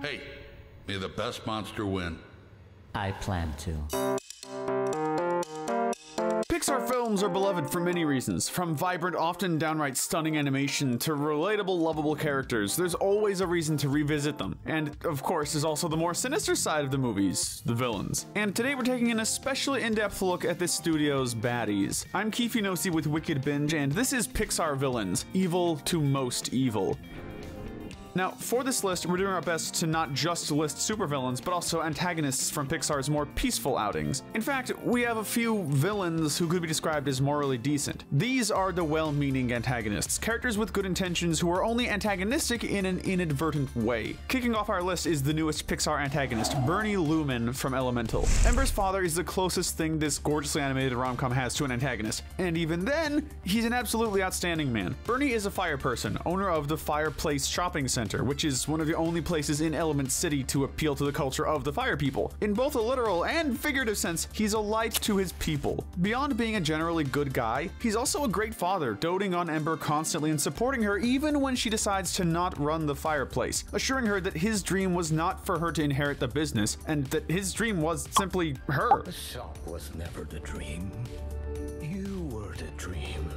Hey, may the best monster win. I plan to. Pixar films are beloved for many reasons. From vibrant, often downright stunning animation to relatable, lovable characters, there's always a reason to revisit them. And, of course, there's also the more sinister side of the movies, the villains. And today we're taking an especially in-depth look at this studio's baddies. I'm Keith Enosi with Wicked Binge, and this is Pixar Villains, Evil to Most Evil. Now, for this list, we're doing our best to not just list supervillains, but also antagonists from Pixar's more peaceful outings. In fact, we have a few villains who could be described as morally decent. These are the well-meaning antagonists, characters with good intentions who are only antagonistic in an inadvertent way. Kicking off our list is the newest Pixar antagonist, Bernie Lumen from Elemental. Ember's father is the closest thing this gorgeously animated rom-com has to an antagonist, and even then, he's an absolutely outstanding man. Bernie is a fire person, owner of the Fireplace Shopping Center, which is one of the only places in Element City to appeal to the culture of the fire people. In both a literal and figurative sense, he's a light to his people. Beyond being a generally good guy, he's also a great father, doting on Ember constantly and supporting her even when she decides to not run the fireplace, assuring her that his dream was not for her to inherit the business, and that his dream was simply her. The shop was never the dream. You were the dream.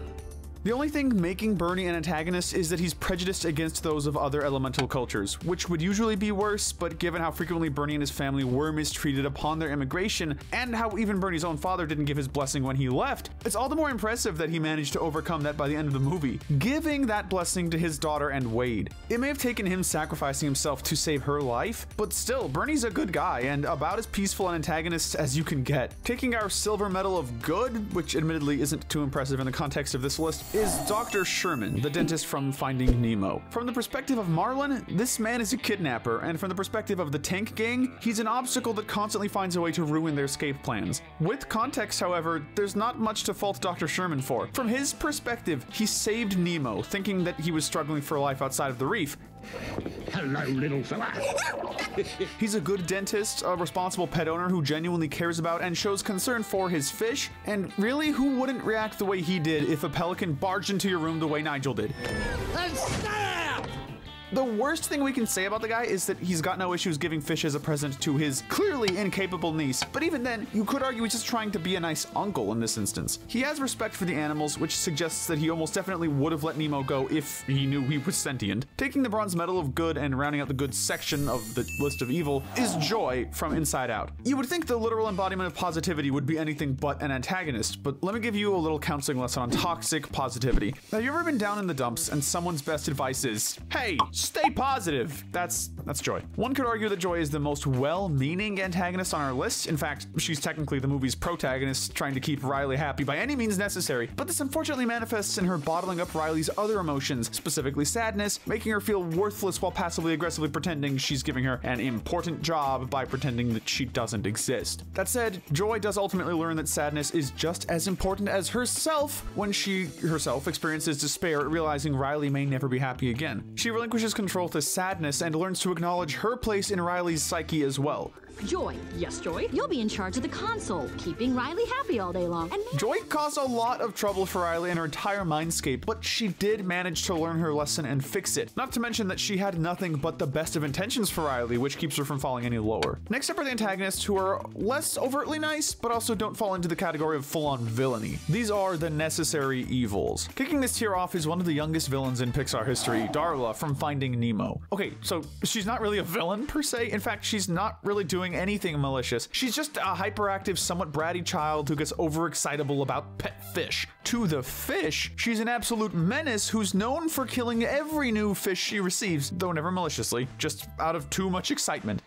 The only thing making Bernie an antagonist is that he's prejudiced against those of other elemental cultures, which would usually be worse, but given how frequently Bernie and his family were mistreated upon their immigration, and how even Bernie's own father didn't give his blessing when he left, it's all the more impressive that he managed to overcome that by the end of the movie, giving that blessing to his daughter and Wade. It may have taken him sacrificing himself to save her life, but still, Bernie's a good guy, and about as peaceful an antagonist as you can get. Taking our silver medal of good, which admittedly isn't too impressive in the context of this list, is Dr. Sherman, the dentist from Finding Nemo. From the perspective of Marlin, this man is a kidnapper, and from the perspective of the Tank Gang, he's an obstacle that constantly finds a way to ruin their escape plans. With context, however, there's not much to fault Dr. Sherman for. From his perspective, he saved Nemo, thinking that he was struggling for life outside of the reef. Hello, little fella. He's a good dentist, a responsible pet owner who genuinely cares about and shows concern for his fish, and really, who wouldn't react the way he did if a pelican barged into your room the way Nigel did? The worst thing we can say about the guy is that he's got no issues giving fish as a present to his clearly incapable niece, but even then, you could argue he's just trying to be a nice uncle in this instance. He has respect for the animals, which suggests that he almost definitely would have let Nemo go if he knew he was sentient. Taking the bronze medal of good and rounding out the good section of the list of evil is Joy from Inside Out. You would think the literal embodiment of positivity would be anything but an antagonist, but let me give you a little counseling lesson on toxic positivity. Have you ever been down in the dumps and someone's best advice is, hey, stay positive! That's Joy. One could argue that Joy is the most well-meaning antagonist on our list. In fact, she's technically the movie's protagonist, trying to keep Riley happy by any means necessary, but this unfortunately manifests in her bottling up Riley's other emotions, specifically sadness, making her feel worthless while passively aggressively pretending she's giving her an important job by pretending that she doesn't exist. That said, Joy does ultimately learn that sadness is just as important as herself when she herself experiences despair at realizing Riley may never be happy again. She relinquishes control to sadness and learns to acknowledge her place in Riley's psyche as well. Joy, yes Joy, you'll be in charge of the console, keeping Riley happy all day long. And Joy caused a lot of trouble for Riley and her entire mindscape, but she did manage to learn her lesson and fix it. Not to mention that she had nothing but the best of intentions for Riley, which keeps her from falling any lower. Next up are the antagonists who are less overtly nice, but also don't fall into the category of full-on villainy. These are the necessary evils. Kicking this tier off is one of the youngest villains in Pixar history, Darla from Finding Nemo. Okay, so she's not really a villain per se. In fact, she's not really doing anything malicious. She's just a hyperactive, somewhat bratty child who gets overexcitable about pet fish. To the fish, she's an absolute menace who's known for killing every new fish she receives, though never maliciously, just out of too much excitement.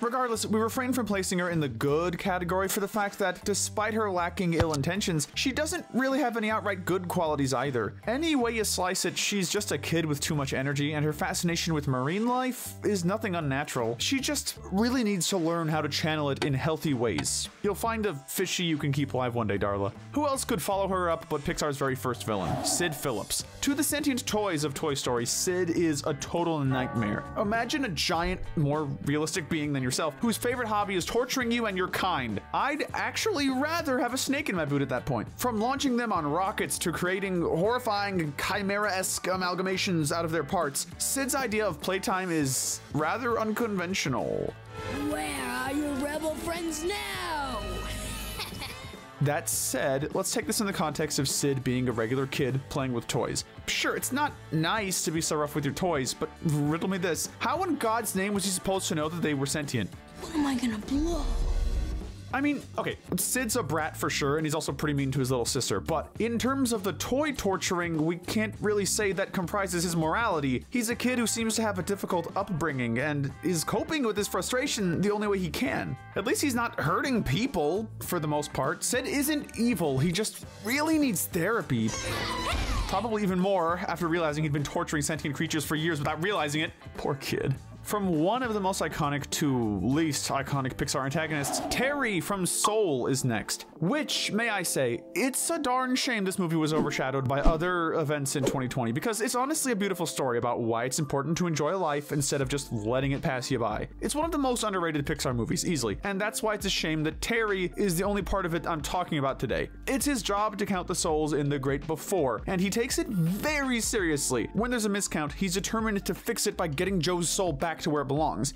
Regardless, we refrain from placing her in the good category for the fact that, despite her lacking ill intentions, she doesn't really have any outright good qualities either. Any way you slice it, she's just a kid with too much energy, and her fascination with marine life is nothing unnatural. She just really needs to learn how to channel it in healthy ways. You'll find a fishy you can keep alive one day, Darla. Who else could follow her up but Pixar's very first villain, Sid Phillips? To the sentient toys of Toy Story, Sid is a total nightmare. Imagine a giant, more realistic being than your yourself, whose favorite hobby is torturing you and your kind. I'd actually rather have a snake in my boot at that point. From launching them on rockets to creating horrifying chimera-esque amalgamations out of their parts, Sid's idea of playtime is rather unconventional. Where are your rebel friends now? That said, let's take this in the context of Sid being a regular kid playing with toys. Sure, it's not nice to be so rough with your toys, but riddle me this. How in God's name was he supposed to know that they were sentient? What am I gonna blow? I mean, okay, Sid's a brat for sure, and he's also pretty mean to his little sister, but in terms of the toy torturing, we can't really say that comprises his morality. He's a kid who seems to have a difficult upbringing and is coping with his frustration the only way he can. At least he's not hurting people, for the most part. Sid isn't evil, he just really needs therapy. Probably even more after realizing he'd been torturing sentient creatures for years without realizing it. Poor kid. From one of the most iconic to least iconic Pixar antagonists, Terry from Soul is next. Which, may I say, it's a darn shame this movie was overshadowed by other events in 2020, because it's honestly a beautiful story about why it's important to enjoy life instead of just letting it pass you by. It's one of the most underrated Pixar movies, easily, and that's why it's a shame that Terry is the only part of it I'm talking about today. It's his job to count the souls in the great before, and he takes it very seriously. When there's a miscount, he's determined to fix it by getting Joe's soul back to where it belongs.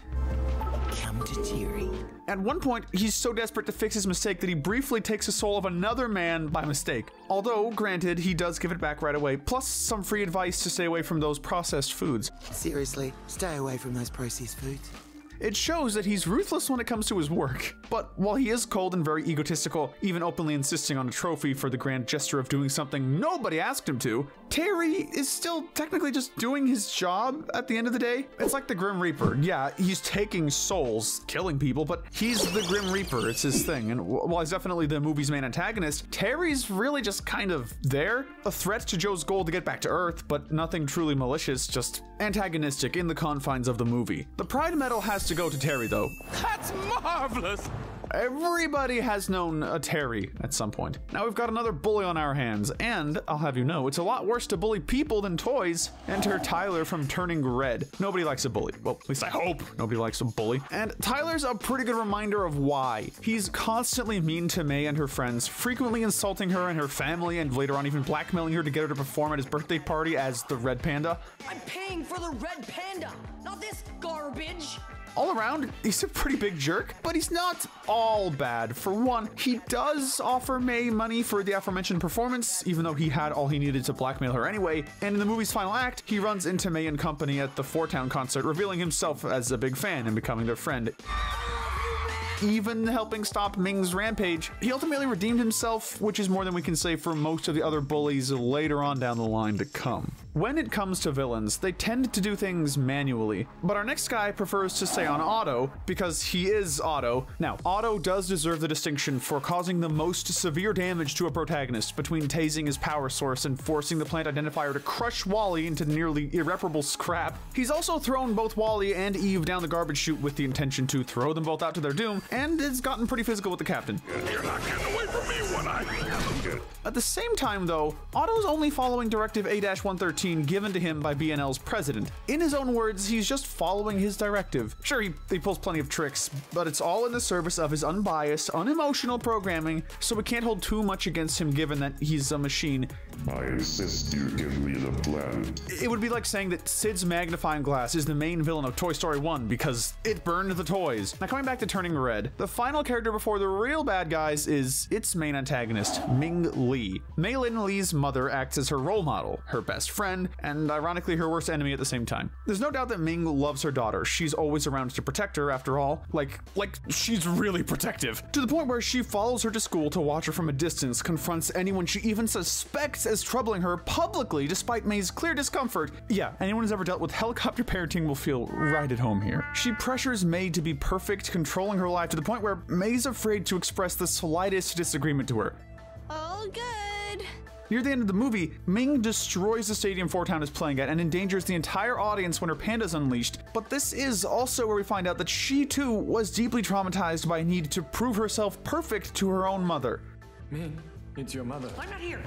Come to Terry. At one point, he's so desperate to fix his mistake that he briefly takes the soul of another man by mistake. Although, granted, he does give it back right away, plus some free advice to stay away from those processed foods. Seriously, stay away from those processed foods. It shows that he's ruthless when it comes to his work. But while he is cold and very egotistical, even openly insisting on a trophy for the grand gesture of doing something nobody asked him to, Terry is still technically just doing his job at the end of the day. It's like the Grim Reaper. Yeah, he's taking souls, killing people, but he's the Grim Reaper. It's his thing. And while he's definitely the movie's main antagonist, Terry's really just kind of there. A threat to Joe's goal to get back to Earth, but nothing truly malicious, just antagonistic in the confines of the movie. The Pride Medal has to go to Terry, though. That's marvelous! Everybody has known a Terry at some point. Now we've got another bully on our hands, and I'll have you know, it's a lot worse to bully people than toys. Enter Tyler from Turning Red. Nobody likes a bully. Well, at least I hope nobody likes a bully. And Tyler's a pretty good reminder of why. He's constantly mean to May and her friends, frequently insulting her and her family, and later on even blackmailing her to get her to perform at his birthday party as the Red Panda. I'm paying for the Red Panda, not this garbage. All around, he's a pretty big jerk, but he's not all bad. For one, he does offer May money for the aforementioned performance, even though he had all he needed to blackmail her anyway. And in the movie's final act, he runs into May and company at the Four Town concert, revealing himself as a big fan and becoming their friend. Even helping stop Ming's rampage, he ultimately redeemed himself, which is more than we can say for most of the other bullies later on down the line to come. When it comes to villains, they tend to do things manually, but our next guy prefers to stay on Auto because he is Auto. Now, Auto does deserve the distinction for causing the most severe damage to a protagonist between tasing his power source and forcing the plant identifier to crush Wally into nearly irreparable scrap. He's also thrown both Wally and Eve down the garbage chute with the intention to throw them both out to their doom, and it's gotten pretty physical with the captain. You're not getting away from me when I get it. At the same time though, Auto's only following Directive A-113 given to him by BNL's president. In his own words, he's just following his directive. Sure, he pulls plenty of tricks, but it's all in the service of his unbiased, unemotional programming, so we can't hold too much against him given that he's a machine. I insist you give me the planet. It would be like saying that Sid's magnifying glass is the main villain of Toy Story 1 because it burned the toys. Now coming back to Turning Red, the final character before the real bad guys is its main antagonist, Ming Lee. Mei Lin Lee's mother acts as her role model, her best friend, and ironically her worst enemy at the same time. There's no doubt that Ming loves her daughter. She's always around to protect her after all. Like she's really protective. To the point where she follows her to school to watch her from a distance, confronts anyone she even suspects as troubling her publicly despite May's clear discomfort. Yeah, anyone who's ever dealt with helicopter parenting will feel right at home here. She pressures May to be perfect, controlling her life to the point where May's afraid to express the slightest disagreement to her. All good. Near the end of the movie, Ming destroys the stadium Four Town is playing at and endangers the entire audience when her panda's unleashed, but this is also where we find out that she too was deeply traumatized by a need to prove herself perfect to her own mother. Ming, It's your mother. I'm not here.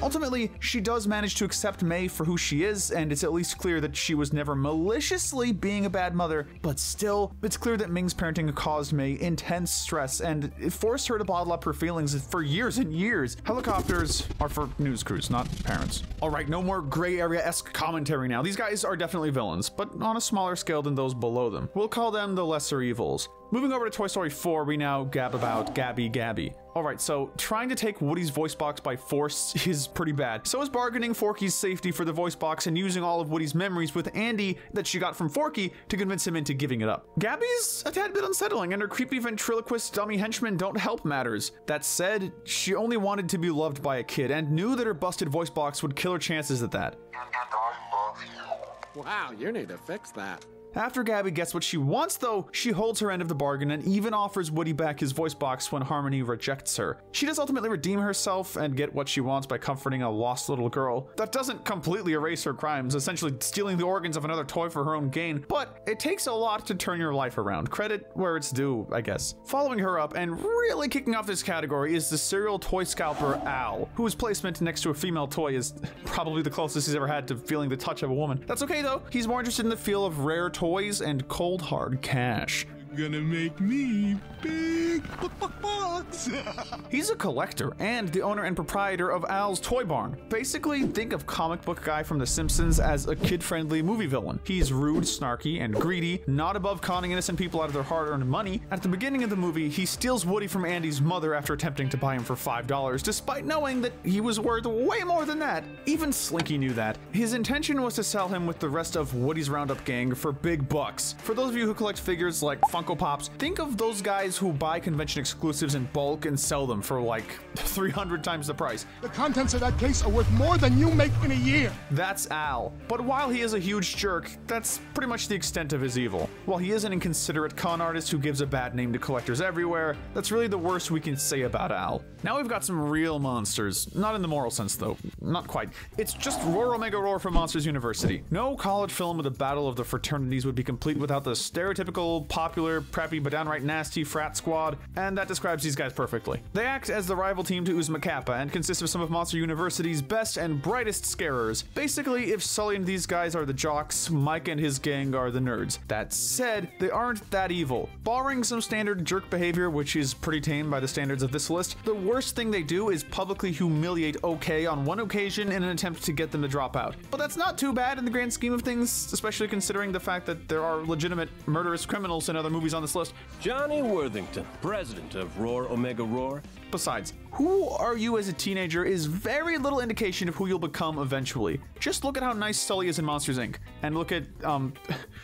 Ultimately, she does manage to accept May for who she is, and it's at least clear that she was never maliciously being a bad mother, but still, it's clear that Ming's parenting caused May intense stress, and it forced her to bottle up her feelings for years and years. Helicopters are for news crews, not parents. All right, no more gray area-esque commentary now. These guys are definitely villains, but on a smaller scale than those below them. We'll call them the lesser evils. Moving over to Toy Story 4, we now gab about Gabby. All right, so trying to take Woody's voice box by force is pretty bad. So is bargaining Forky's safety for the voice box and using all of Woody's memories with Andy that she got from Forky to convince him into giving it up. Gabby's a tad bit unsettling, and her creepy ventriloquist dummy henchmen don't help matters. That said, she only wanted to be loved by a kid and knew that her busted voice box would kill her chances at that. Wow, you need to fix that. After Gabby gets what she wants, though, she holds her end of the bargain and even offers Woody back his voice box when Harmony rejects her. She does ultimately redeem herself and get what she wants by comforting a lost little girl. That doesn't completely erase her crimes, essentially stealing the organs of another toy for her own gain, but it takes a lot to turn your life around. Credit where it's due, I guess. Following her up and really kicking off this category is the serial toy scalper Al, whose placement next to a female toy is probably the closest he's ever had to feeling the touch of a woman. That's okay, though. He's more interested in the feel of rare toys and cold hard cash. Gonna make me big bucks. He's a collector and the owner and proprietor of Al's Toy Barn. Basically, think of comic book guy from The Simpsons as a kid-friendly movie villain. He's rude, snarky, and greedy, not above conning innocent people out of their hard-earned money. At the beginning of the movie, he steals Woody from Andy's mother after attempting to buy him for $5, despite knowing that he was worth way more than that. Even Slinky knew that. His intention was to sell him with the rest of Woody's Roundup gang for big bucks. For those of you who collect figures like Funko Pops, think of those guys who buy convention exclusives in bulk and sell them for like 300 times the price. The contents of that case are worth more than you make in a year. That's Al. But while he is a huge jerk, that's pretty much the extent of his evil. While he is an inconsiderate con artist who gives a bad name to collectors everywhere, that's really the worst we can say about Al. Now we've got some real monsters. Not in the moral sense though, not quite. It's just Roar Omega Roar from Monsters University. No college film of the Battle of the Fraternities would be complete without the stereotypical popular preppy but downright nasty frat squad, and that describes these guys perfectly. They act as the rival team to Uzma Kappa and consist of some of Monster University's best and brightest scarers. Basically, if Sully and these guys are the jocks, Mike and his gang are the nerds. That said, they aren't that evil. Barring some standard jerk behavior, which is pretty tame by the standards of this list, the worst thing they do is publicly humiliate OK on one occasion in an attempt to get them to drop out. But that's not too bad in the grand scheme of things, especially considering the fact that there are legitimate murderous criminals in other movies on this list. Johnny Worthington, president of Roar Omega Roar. Besides, who are you as a teenager is very little indication of who you'll become eventually. Just look at how nice Sully is in Monsters, Inc. And look at,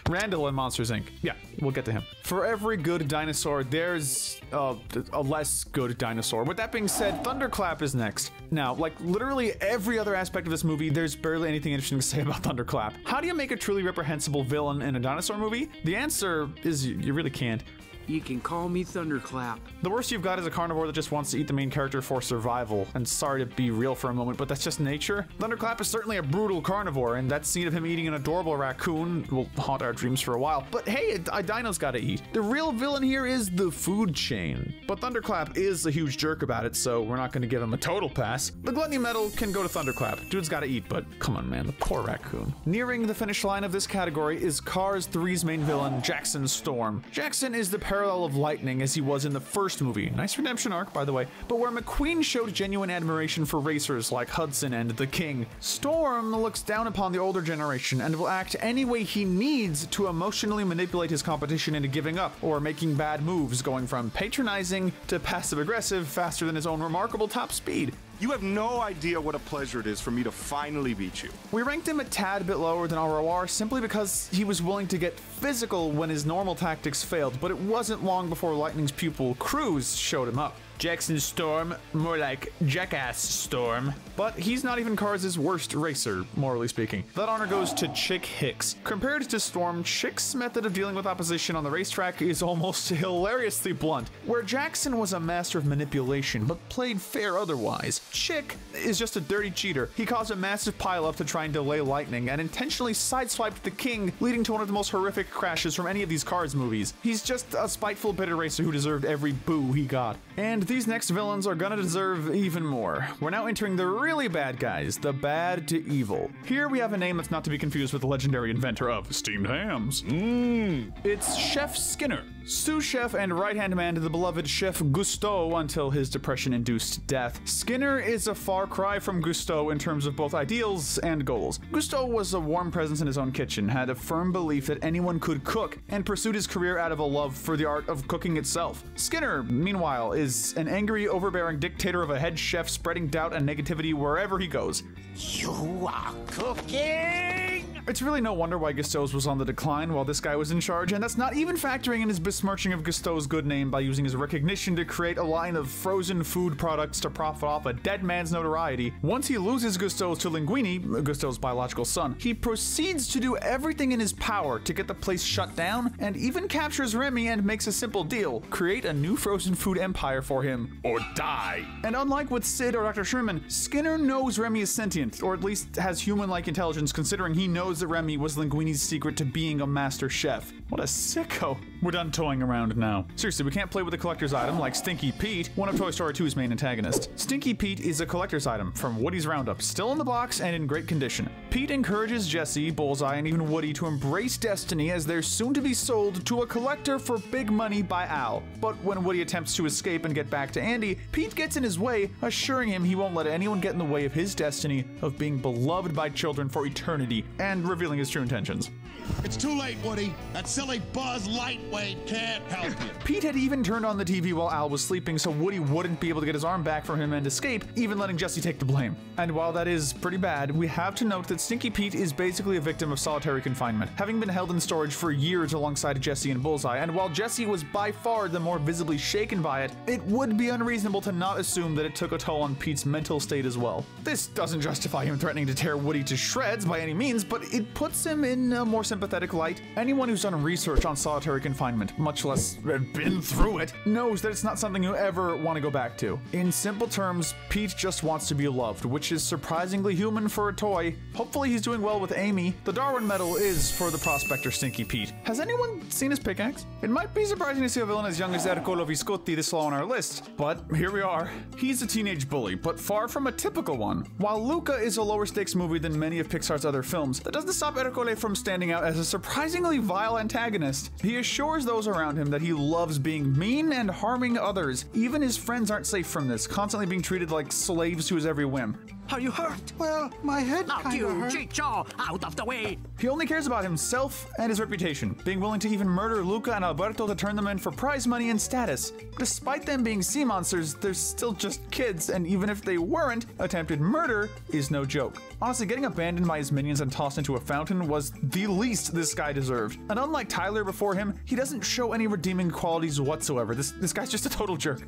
Randall in Monsters, Inc. Yeah, we'll get to him. For every good dinosaur, there's a less good dinosaur. With that being said, Thunderclap is next. Now, like literally every other aspect of this movie, there's barely anything interesting to say about Thunderclap. How do you make a truly reprehensible villain in a dinosaur movie? The answer is you really can't. You can call me Thunderclap. The worst you've got is a carnivore that just wants to eat the main character for survival. And sorry to be real for a moment, but that's just nature. Thunderclap is certainly a brutal carnivore, and that scene of him eating an adorable raccoon will haunt our dreams for a while. But hey, a dino's gotta eat. The real villain here is the food chain. But Thunderclap is a huge jerk about it, so we're not gonna give him a total pass. The gluttony medal can go to Thunderclap. Dude's gotta eat, but come on, man, the poor raccoon. Nearing the finish line of this category is Cars 3's main villain, Jackson Storm. Jackson is the parallel of Lightning as he was in the first movie. Nice redemption arc, by the way. But where McQueen showed genuine admiration for racers like Hudson and the King, Storm looks down upon the older generation and will act any way he needs to emotionally manipulate his competition into giving up or making bad moves, going from patronizing to passive-aggressive faster than his own remarkable top speed. You have no idea what a pleasure it is for me to finally beat you. We ranked him a tad bit lower than ROR simply because he was willing to get physical when his normal tactics failed, but it wasn't long before Lightning's pupil, Cruz, showed him up. Jackson Storm, more like Jackass Storm. But he's not even Cars' worst racer, morally speaking. That honor goes to Chick Hicks. Compared to Storm, Chick's method of dealing with opposition on the racetrack is almost hilariously blunt. Where Jackson was a master of manipulation, but played fair otherwise, Chick is just a dirty cheater. He caused a massive pileup to try and delay Lightning and intentionally sideswiped the King, leading to one of the most horrific crashes from any of these Cars movies. He's just a spiteful, bitter racer who deserved every boo he got. And these next villains are gonna deserve even more. We're now entering the really bad guys, the bad to evil. Here we have a name that's not to be confused with the legendary inventor of steamed hams. It's Chef Skinner, sous chef and right-hand man to the beloved Chef Gusteau until his depression-induced death. Skinner is a far cry from Gusteau in terms of both ideals and goals. Gusteau was a warm presence in his own kitchen, had a firm belief that anyone could cook, and pursued his career out of a love for the art of cooking itself. Skinner, meanwhile, is an angry, overbearing dictator of a head chef spreading doubt and negativity wherever he goes. You are cooking! It's really no wonder why Gusteau's was on the decline while this guy was in charge, and that's not even factoring in his besmirching of Gusteau's good name by using his recognition to create a line of frozen food products to profit off a dead man's notoriety. Once he loses Gusteau's to Linguini, Gusteau's biological son, he proceeds to do everything in his power to get the place shut down, and even captures Remy and makes a simple deal: create a new frozen food empire for him, or die. And unlike with Sid or Dr. Sherman, Skinner knows Remy is sentient, or at least has human-like intelligence, considering he knows that Remy was Linguini's secret to being a master chef. What a sicko. We're done toying around now. Seriously, we can't play with a collector's item like Stinky Pete, one of Toy Story 2's main antagonists. Stinky Pete is a collector's item from Woody's Roundup, still in the box and in great condition. Pete encourages Jesse, Bullseye, and even Woody to embrace destiny as they're soon to be sold to a collector for big money by Al. But when Woody attempts to escape and get back to Andy, Pete gets in his way, assuring him he won't let anyone get in the way of his destiny of being beloved by children for eternity, and revealing his true intentions. It's too late, Woody. That silly Buzz Lightweight can't help you. Pete had even turned on the TV while Al was sleeping so Woody wouldn't be able to get his arm back from him and escape, even letting Jesse take the blame. And while that is pretty bad, we have to note that Stinky Pete is basically a victim of solitary confinement, having been held in storage for years alongside Jesse and Bullseye, and while Jesse was by far the more visibly shaken by it, it would be unreasonable to not assume that it took a toll on Pete's mental state as well. This doesn't justify him threatening to tear Woody to shreds by any means, but it puts him in a more sympathetic light. Anyone who's done research on solitary confinement, much less been through it, knows that it's not something you ever want to go back to. In simple terms, Pete just wants to be loved, which is surprisingly human for a toy. Hopefully he's doing well with Amy. The Darwin Medal is for the prospector Stinky Pete. Has anyone seen his pickaxe? It might be surprising to see a villain as young as Ercolo Viscotti this low on our list, but here we are. He's a teenage bully, but far from a typical one. While Luca is a lower stakes movie than many of Pixar's other films, that doesn't stop Ercole from standing out as a surprisingly vile antagonist. He assures those around him that he loves being mean and harming others. Even his friends aren't safe from this, constantly being treated like slaves to his every whim. Are you hurt? Well, my head kinda hurt. Chicho, out of the way! He only cares about himself and his reputation, being willing to even murder Luca and Alberto to turn them in for prize money and status. Despite them being sea monsters, they're still just kids, and even if they weren't, attempted murder is no joke. Honestly, getting abandoned by his minions and tossed into a fountain was the least this guy deserved. And unlike Tyler before him, he doesn't show any redeeming qualities whatsoever. This guy's just a total jerk.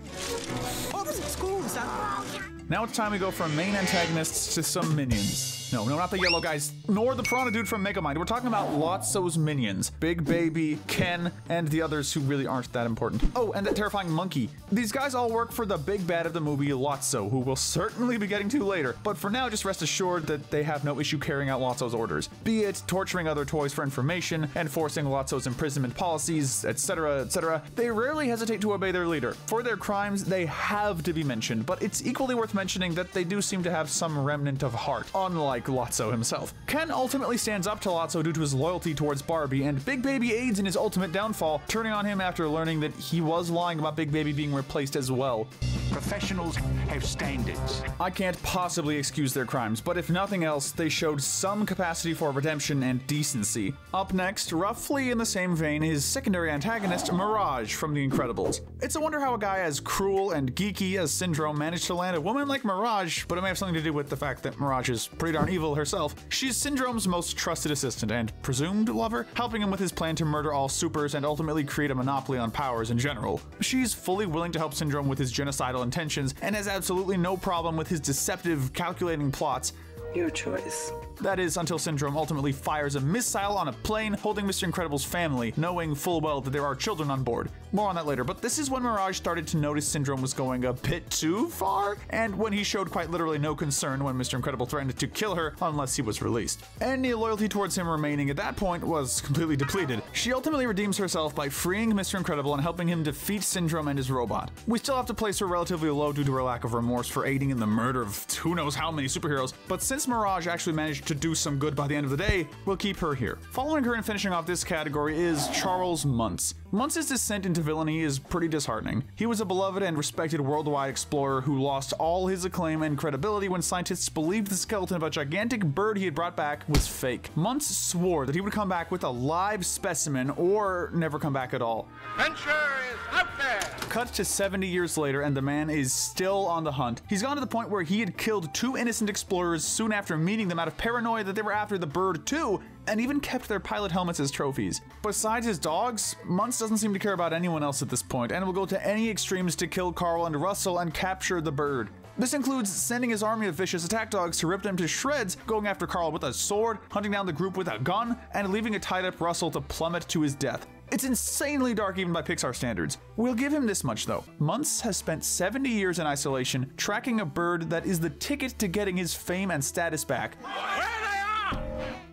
Now it's time we go from main antagonists to some minions. No, not the yellow guys, nor the piranha dude from Megamind. We're talking about Lotso's minions. Big Baby, Ken, and the others who really aren't that important. Oh, and that terrifying monkey. These guys all work for the big bad of the movie, Lotso, who we'll certainly be getting to later. But for now, just rest assured that they have no issue carrying out Lotso's orders, be it torturing other toys for information, enforcing Lotso's imprisonment policies, etc., etc. They rarely hesitate to obey their leader. For their crimes, they have to be mentioned, but it's equally worth mentioning that they do seem to have some remnant of heart, unlike Lotso himself. Ken ultimately stands up to Lotso due to his loyalty towards Barbie, and Big Baby aids in his ultimate downfall, turning on him after learning that he was lying about Big Baby being replaced as well. Professionals have standards. I can't possibly excuse their crimes, but if nothing else, they showed some capacity for redemption and decency. Up next, roughly in the same vein, is secondary antagonist Mirage from The Incredibles. It's a wonder how a guy as cruel and geeky as Syndrome managed to land a woman like Mirage, but it may have something to do with the fact that Mirage is pretty darn evil herself. She's Syndrome's most trusted assistant and presumed lover, helping him with his plan to murder all supers and ultimately create a monopoly on powers in general. She's fully willing to help Syndrome with his genocidal intentions and has absolutely no problem with his deceptive, calculating plots. Your choice. That is, until Syndrome ultimately fires a missile on a plane holding Mr. Incredible's family, knowing full well that there are children on board. More on that later, but this is when Mirage started to notice Syndrome was going a bit too far, and when he showed quite literally no concern when Mr. Incredible threatened to kill her unless he was released. Any loyalty towards him remaining at that point was completely depleted. She ultimately redeems herself by freeing Mr. Incredible and helping him defeat Syndrome and his robot. We still have to place her relatively low due to her lack of remorse for aiding in the murder of who knows how many superheroes, but since Mirage actually managed to do some good by the end of the day, we'll keep her here. Following her and finishing off this category is Charles Muntz. Muntz's descent into villainy is pretty disheartening. He was a beloved and respected worldwide explorer who lost all his acclaim and credibility when scientists believed the skeleton of a gigantic bird he had brought back was fake. Muntz swore that he would come back with a live specimen or never come back at all. Venture is out there! Cut to 70 years later and the man is still on the hunt. He's gone to the point where he had killed two innocent explorers soon after meeting them out of paranoia that they were after the bird too, and even kept their pilot helmets as trophies. Besides his dogs, Muntz doesn't seem to care about anyone else at this point, and will go to any extremes to kill Carl and Russell and capture the bird. This includes sending his army of vicious attack dogs to rip them to shreds, going after Carl with a sword, hunting down the group with a gun, and leaving a tied-up Russell to plummet to his death. It's insanely dark even by Pixar standards. We'll give him this much though. Muntz has spent 70 years in isolation, tracking a bird that is the ticket to getting his fame and status back,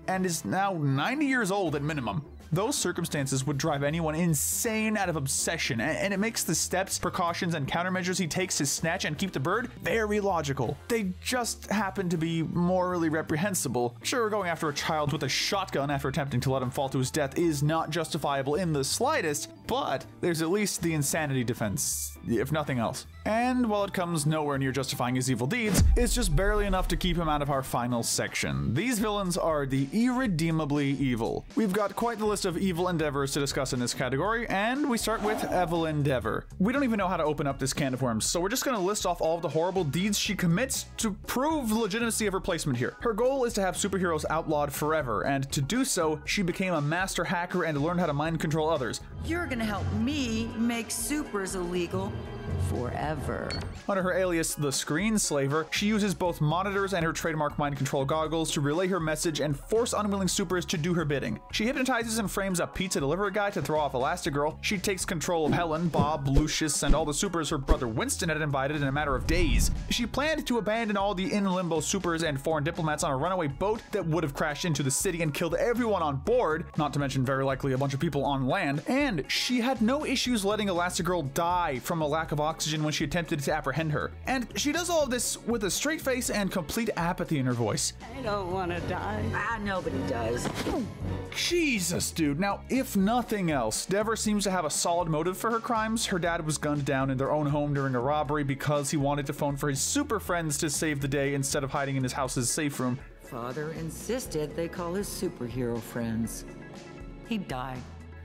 and is now 90 years old at minimum. Those circumstances would drive anyone insane out of obsession, and it makes the steps, precautions, and countermeasures he takes to snatch and keep the bird very logical. They just happen to be morally reprehensible. Sure, going after a child with a shotgun after attempting to let him fall to his death is not justifiable in the slightest, but there's at least the insanity defense, if nothing else. And while it comes nowhere near justifying his evil deeds, it's just barely enough to keep him out of our final section. These villains are the irredeemably evil. We've got quite the list of evil endeavors to discuss in this category, and we start with Evelyn Dever. We don't even know how to open up this can of worms, so we're just gonna list off all of the horrible deeds she commits to prove the legitimacy of her placement here. Her goal is to have superheroes outlawed forever, and to do so, she became a master hacker and learned how to mind control others. You're gonna help me make supers illegal forever. Under her alias, The Screen Slaver, she uses both monitors and her trademark mind control goggles to relay her message and force unwilling supers to do her bidding. She hypnotizes and frames a pizza delivery guy to throw off Elastigirl. She takes control of Helen, Bob, Lucius, and all the supers her brother Winston had invited in a matter of days. She planned to abandon all the in-limbo supers and foreign diplomats on a runaway boat that would have crashed into the city and killed everyone on board, not to mention very likely a bunch of people on land, and she had no issues letting Elastigirl die from a lack of oxygen when she attempted to apprehend her. And she does all of this with a straight face and complete apathy in her voice. I don't want to die. Ah, nobody does. Jesus, dude. Now, if nothing else, Dever seems to have a solid motive for her crimes. Her dad was gunned down in their own home during a robbery because he wanted to phone for his super friends to save the day instead of hiding in his house's safe room. Father insisted they call his superhero friends. He died.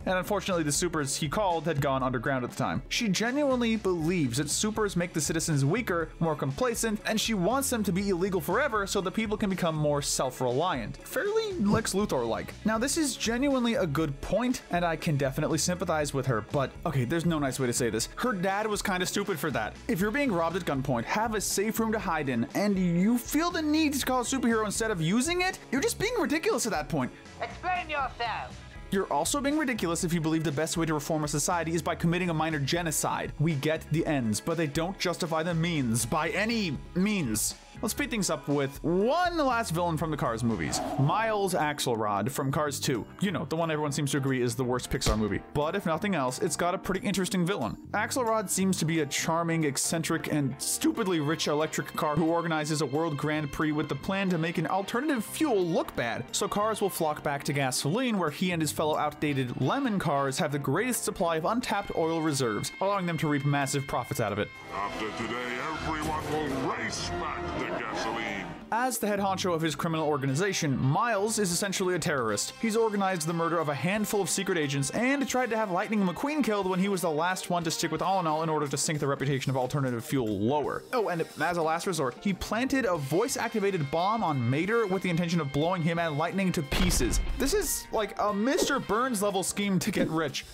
And unfortunately the supers he called had gone underground at the time. She genuinely believes that supers make the citizens weaker, more complacent, and she wants them to be illegal forever so that people can become more self-reliant. Fairly Lex Luthor-like. Now this is genuinely a good point, and I can definitely sympathize with her, but okay, there's no nice way to say this. Her dad was kind of stupid for that. If you're being robbed at gunpoint, have a safe room to hide in, and you feel the need to call a superhero instead of using it, you're just being ridiculous at that point. Explain yourself. You're also being ridiculous if you believe the best way to reform a society is by committing a minor genocide. We get the ends, but they don't justify the means by any means. Let's speed things up with one last villain from the Cars movies, Miles Axelrod from Cars 2. You know, the one everyone seems to agree is the worst Pixar movie. But if nothing else, it's got a pretty interesting villain. Axelrod seems to be a charming, eccentric, and stupidly rich electric car who organizes a World Grand Prix with the plan to make an alternative fuel look bad, so cars will flock back to gasoline, where he and his fellow outdated lemon cars have the greatest supply of untapped oil reserves, allowing them to reap massive profits out of it. After today, everyone will race back the gasoline. As the head honcho of his criminal organization, Miles is essentially a terrorist. He's organized the murder of a handful of secret agents and tried to have Lightning McQueen killed when he was the last one to stick with All-in-All in order to sink the reputation of alternative fuel lower. Oh, and as a last resort, he planted a voice-activated bomb on Mater with the intention of blowing him and Lightning to pieces. This is like a Mr. Burns-level scheme to get rich.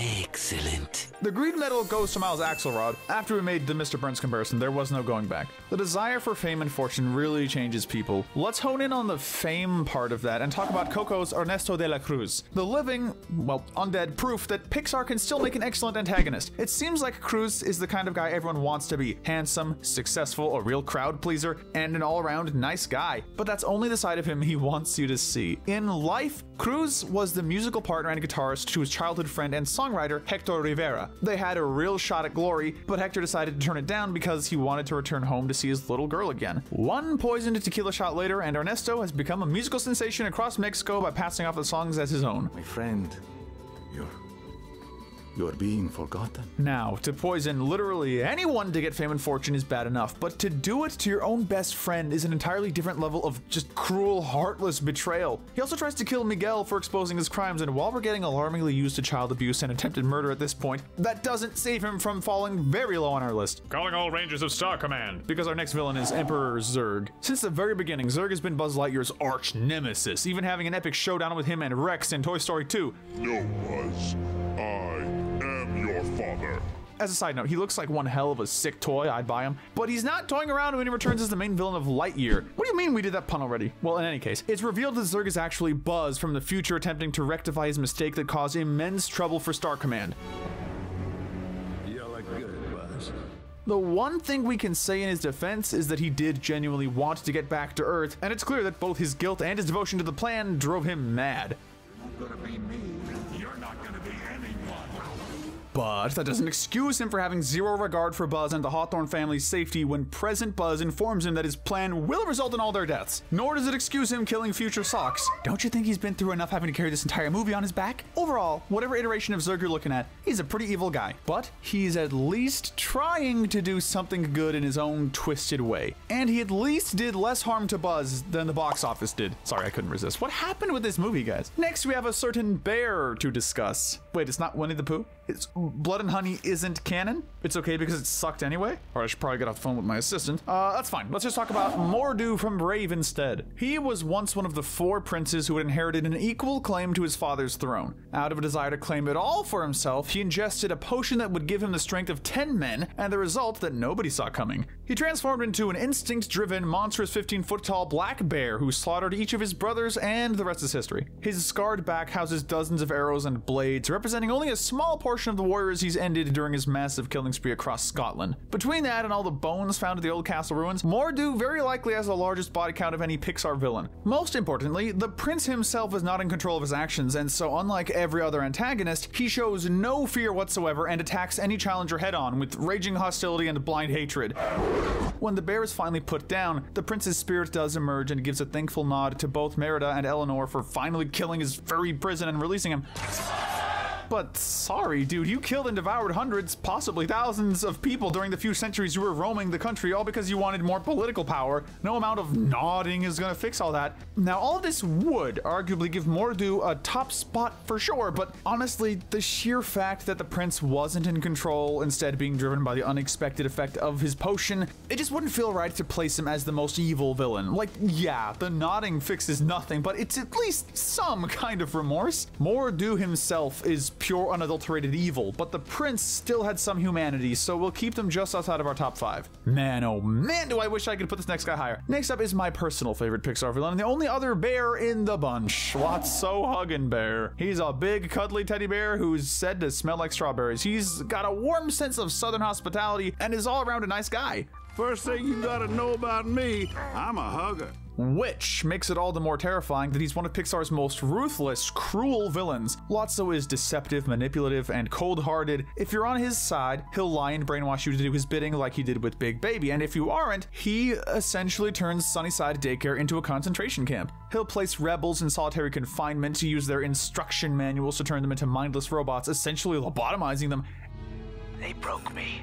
Excellent. The green medal goes to Miles Axelrod. After we made the Mr. Burns comparison, there was no going back. The desire for fame and fortune really changes people. Let's hone in on the fame part of that and talk about Coco's Ernesto de la Cruz. The living, well, undead proof that Pixar can still make an excellent antagonist. It seems like Cruz is the kind of guy everyone wants to be. Handsome, successful, a real crowd pleaser, and an all-around nice guy. But that's only the side of him he wants you to see. In life, Cruz was the musical partner and guitarist to his childhood friend and songwriter Hector Rivera. They had a real shot at glory, but Hector decided to turn it down because he wanted to return home to see his little girl again. One poisoned tequila shot later, and Ernesto has become a musical sensation across Mexico by passing off the songs as his own. My friend, you're being forgotten. Now, to poison literally anyone to get fame and fortune is bad enough, but to do it to your own best friend is an entirely different level of just cruel, heartless betrayal. He also tries to kill Miguel for exposing his crimes, and while we're getting alarmingly used to child abuse and attempted murder at this point, that doesn't save him from falling very low on our list. Calling all Rangers of Star Command, because our next villain is Emperor Zurg. Since the very beginning, Zurg has been Buzz Lightyear's arch nemesis, even having an epic showdown with him and Rex in Toy Story 2. No, Buzz. Father. As a side note, he looks like one hell of a sick toy, I'd buy him. But he's not toying around when he returns as the main villain of Lightyear. What do you mean we did that pun already? Well, in any case, it's revealed that Zurg is actually Buzz from the future attempting to rectify his mistake that caused immense trouble for Star Command. You look good, Buzz. The one thing we can say in his defense is that he did genuinely want to get back to Earth, and it's clear that both his guilt and his devotion to the plan drove him mad. You're gonna be me. You're not gonna be anyone. But that doesn't excuse him for having zero regard for Buzz and the Hawthorne family's safety when present Buzz informs him that his plan will result in all their deaths. Nor does it excuse him killing future Socks. Don't you think he's been through enough having to carry this entire movie on his back? Overall, whatever iteration of Zurg you're looking at, he's a pretty evil guy. But he's at least trying to do something good in his own twisted way. And he at least did less harm to Buzz than the box office did. Sorry, I couldn't resist. What happened with this movie, guys? Next, we have a certain bear to discuss. Wait, it's not Winnie the Pooh? It's Blood and Honey isn't canon. It's okay because it sucked anyway. Or I should probably get off the phone with my assistant. That's fine. Let's just talk about Mordu from Brave instead. He was once one of the four princes who had inherited an equal claim to his father's throne. Out of a desire to claim it all for himself, he ingested a potion that would give him the strength of 10 men and the result that nobody saw coming. He transformed into an instinct-driven, monstrous 15-foot-tall black bear who slaughtered each of his brothers, and the rest is history. His scarred back houses dozens of arrows and blades, representing only a small portion of the warriors he's ended during his massive killing spree across Scotland. Between that and all the bones found at the old castle ruins, Mordu very likely has the largest body count of any Pixar villain. Most importantly, the prince himself is not in control of his actions, and so unlike every other antagonist, he shows no fear whatsoever and attacks any challenger head-on with raging hostility and blind hatred. When the bear is finally put down, the prince's spirit does emerge and gives a thankful nod to both Merida and Eleanor for finally killing his furry prison and releasing him. But sorry, dude, you killed and devoured hundreds, possibly thousands of people during the few centuries you were roaming the country, all because you wanted more political power. No amount of nodding is gonna fix all that. Now, all of this would arguably give Mordu a top spot for sure, but honestly, the sheer fact that the prince wasn't in control, instead being driven by the unexpected effect of his potion, it just wouldn't feel right to place him as the most evil villain. Like, yeah, the nodding fixes nothing, but it's at least some kind of remorse. Mordu himself is pure unadulterated evil, but the prince still had some humanity, so we'll keep them just outside of our top 5. Man, oh man, do I wish I could put this next guy higher. Next up is my personal favorite Pixar villain, and the only other bear in the bunch, Lotso Huggin' Bear. He's a big, cuddly teddy bear who's said to smell like strawberries. He's got a warm sense of southern hospitality and is all around a nice guy. First thing you gotta know about me, I'm a hugger. Which makes it all the more terrifying that he's one of Pixar's most ruthless, cruel villains. Lotso is deceptive, manipulative, and cold-hearted. If you're on his side, he'll lie and brainwash you to do his bidding like he did with Big Baby, and if you aren't, he essentially turns Sunnyside Daycare into a concentration camp. He'll place rebels in solitary confinement to use their instruction manuals to turn them into mindless robots, essentially lobotomizing them. They broke me.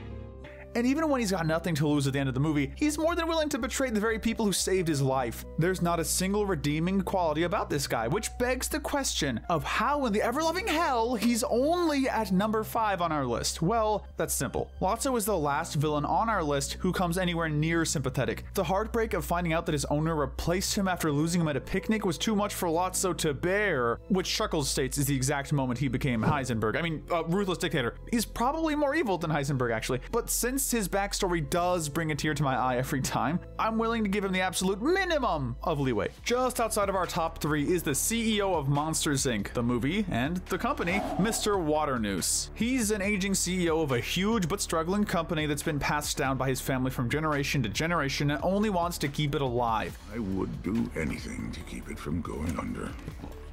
And even when he's got nothing to lose at the end of the movie, he's more than willing to betray the very people who saved his life. There's not a single redeeming quality about this guy, which begs the question of how in the ever-loving hell he's only at number 5 on our list. Well, that's simple. Lotso is the last villain on our list who comes anywhere near sympathetic. The heartbreak of finding out that his owner replaced him after losing him at a picnic was too much for Lotso to bear, which Shuckles states is the exact moment he became Heisenberg. I mean, ruthless dictator. He's probably more evil than Heisenberg, actually. But since his backstory does bring a tear to my eye every time, I'm willing to give him the absolute minimum of leeway. Just outside of our top 3 is the CEO of Monsters, Inc., the movie and the company, Mr. Waternoose. He's an aging CEO of a huge but struggling company that's been passed down by his family from generation to generation and only wants to keep it alive. I would do anything to keep it from going under.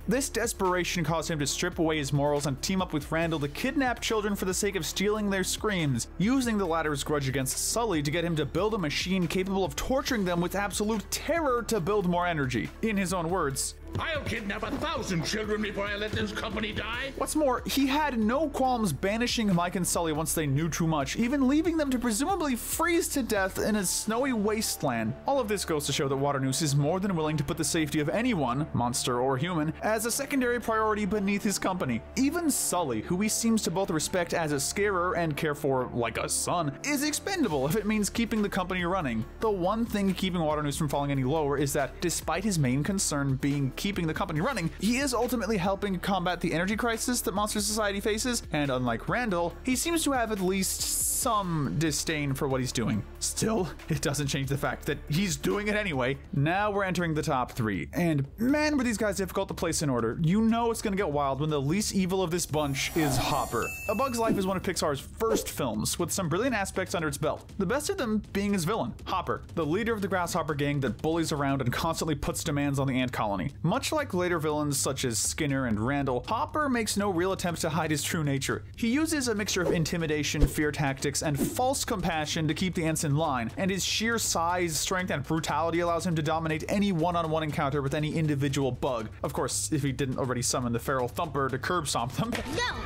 This desperation caused him to strip away his morals and team up with Randall to kidnap children for the sake of stealing their screams, using the latter's grudge against Sully to get him to build a machine capable of torturing them with absolute terror to build more energy. In his own words, "I'll kidnap 1,000 children before I let this company die." What's more, he had no qualms banishing Mike and Sully once they knew too much, even leaving them to presumably freeze to death in a snowy wasteland. All of this goes to show that Waternoose is more than willing to put the safety of anyone, monster or human, as a secondary priority beneath his company. Even Sully, who he seems to both respect as a scarer and care for like a son, is expendable if it means keeping the company running. The one thing keeping Waternoose from falling any lower is that, despite his main concern being keeping the company running, he is ultimately helping combat the energy crisis that Monster Society faces, and unlike Randall, he seems to have at least some disdain for what he's doing. Still, it doesn't change the fact that he's doing it anyway. Now we're entering the top 3, and man, were these guys difficult to place in order. You know it's gonna get wild when the least evil of this bunch is Hopper. A Bug's Life is one of Pixar's first films, with some brilliant aspects under its belt, the best of them being his villain, Hopper, the leader of the grasshopper gang that bullies around and constantly puts demands on the ant colony. Much like later villains such as Skinner and Randall, Hopper makes no real attempt to hide his true nature. He uses a mixture of intimidation, fear tactics, and false compassion to keep the ants in line, and his sheer size, strength, and brutality allows him to dominate any one-on-one encounter with any individual bug. Of course, if he didn't already summon the feral Thumper to curb stomp them. No!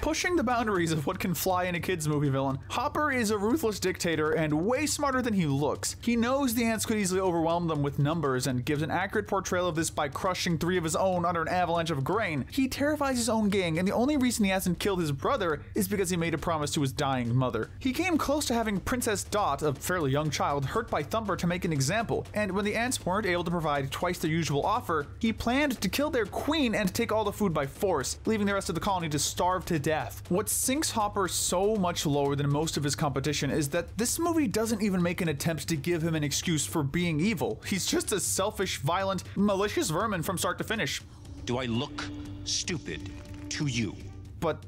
Pushing the boundaries of what can fly in a kids movie villain, Hopper is a ruthless dictator and way smarter than he looks. He knows the ants could easily overwhelm them with numbers and gives an accurate portrayal of this by crushing 3 of his own under an avalanche of grain. He terrifies his own gang, and the only reason he hasn't killed his brother is because he made a promise to his dying mother. He came close to having Princess Dot, a fairly young child, hurt by Thumper to make an example, and when the ants weren't able to provide twice their usual offer, he planned to kill their queen and take all the food by force, leaving the rest of the colony to starve to death. What sinks Hopper so much lower than most of his competition is that this movie doesn't even make an attempt to give him an excuse for being evil. He's just a selfish, violent, malicious vermin from start to finish. Do I look stupid to you? But,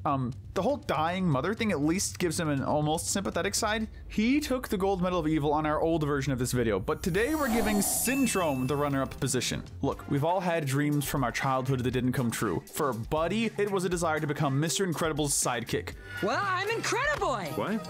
the whole dying mother thing at least gives him an almost sympathetic side. He took the gold medal of evil on our old version of this video, but today we're giving Syndrome the runner-up position. Look, we've all had dreams from our childhood that didn't come true. For Buddy, it was a desire to become Mr. Incredible's sidekick. Well, I'm Incrediboy! What?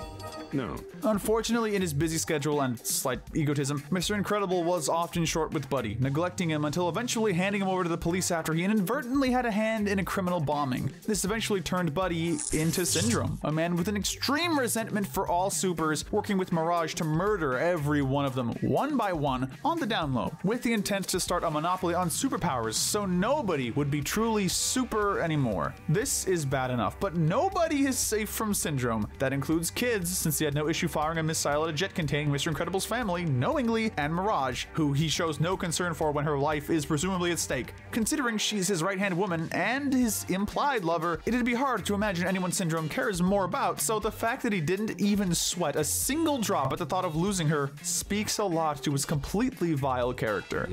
No. Unfortunately, in his busy schedule and slight egotism, Mr. Incredible was often short with Buddy, neglecting him until eventually handing him over to the police after he inadvertently had a hand in a criminal bombing. This eventually turned Buddy into Syndrome, a man with an extreme resentment for all supers, working with Mirage to murder every one of them, one by one, on the down low, with the intent to start a monopoly on superpowers so nobody would be truly super anymore. This is bad enough, but nobody is safe from Syndrome. That includes kids, since he had no issue firing a missile at a jet containing Mr. Incredible's family, knowingly, and Mirage, who he shows no concern for when her life is presumably at stake. Considering she's his right-hand woman and his implied lover, it'd be hard to imagine anyone Syndrome cares more about, so the fact that he didn't even sweat a single drop at the thought of losing her speaks a lot to his completely vile character.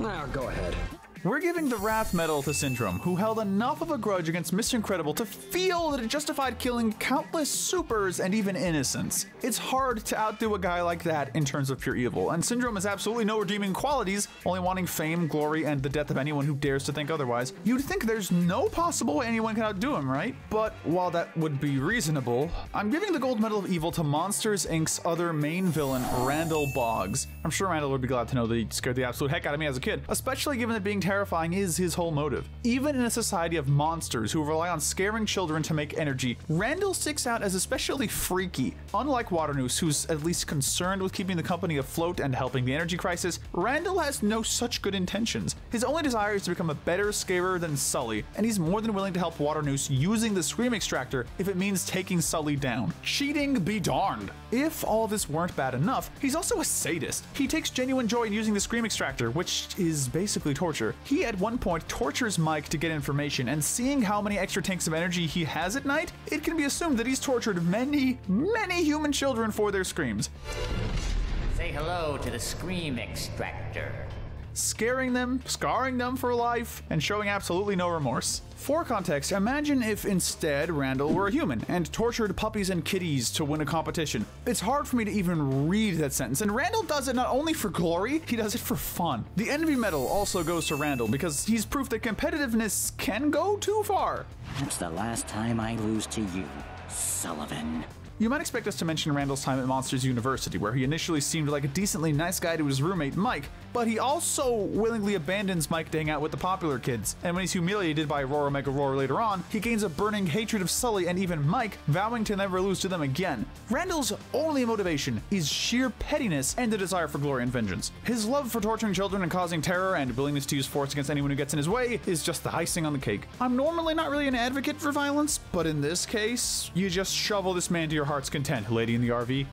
Now, go ahead. We're giving the Wrath Medal to Syndrome, who held enough of a grudge against Mr. Incredible to feel that it justified killing countless supers and even innocents. It's hard to outdo a guy like that in terms of pure evil, and Syndrome has absolutely no redeeming qualities, only wanting fame, glory, and the death of anyone who dares to think otherwise. You'd think there's no possible way anyone can outdo him, right? But while that would be reasonable, I'm giving the Gold Medal of Evil to Monsters, Inc.'s other main villain, Randall Boggs. I'm sure Randall would be glad to know that he scared the absolute heck out of me as a kid, especially given that being terrible terrifying is his whole motive. Even in a society of monsters who rely on scaring children to make energy, Randall sticks out as especially freaky. Unlike Waternoose, who's at least concerned with keeping the company afloat and helping the energy crisis, Randall has no such good intentions. His only desire is to become a better scarer than Sully, and he's more than willing to help Waternoose using the Scream Extractor if it means taking Sully down. Cheating be darned! If all this weren't bad enough, he's also a sadist. He takes genuine joy in using the Scream Extractor, which is basically torture. He at one point tortures Mike to get information, and seeing how many extra tanks of energy he has at night, it can be assumed that he's tortured many, many human children for their screams. Say hello to the Scream Extractor. Scaring them, scarring them for life, and showing absolutely no remorse. For context, imagine if instead Randall were a human and tortured puppies and kitties to win a competition. It's hard for me to even read that sentence, and Randall does it not only for glory, he does it for fun. The Envy Medal also goes to Randall because he's proof that competitiveness can go too far. That's the last time I lose to you, Sullivan. You might expect us to mention Randall's time at Monsters University, where he initially seemed like a decently nice guy to his roommate Mike, but he also willingly abandons Mike to hang out with the popular kids, and when he's humiliated by Roar Omega Roar later on, he gains a burning hatred of Sully and even Mike, vowing to never lose to them again. Randall's only motivation is sheer pettiness and a desire for glory and vengeance. His love for torturing children and causing terror and willingness to use force against anyone who gets in his way is just the icing on the cake. I'm normally not really an advocate for violence, but in this case, you just shovel this man to your heart's content, lady in the RV.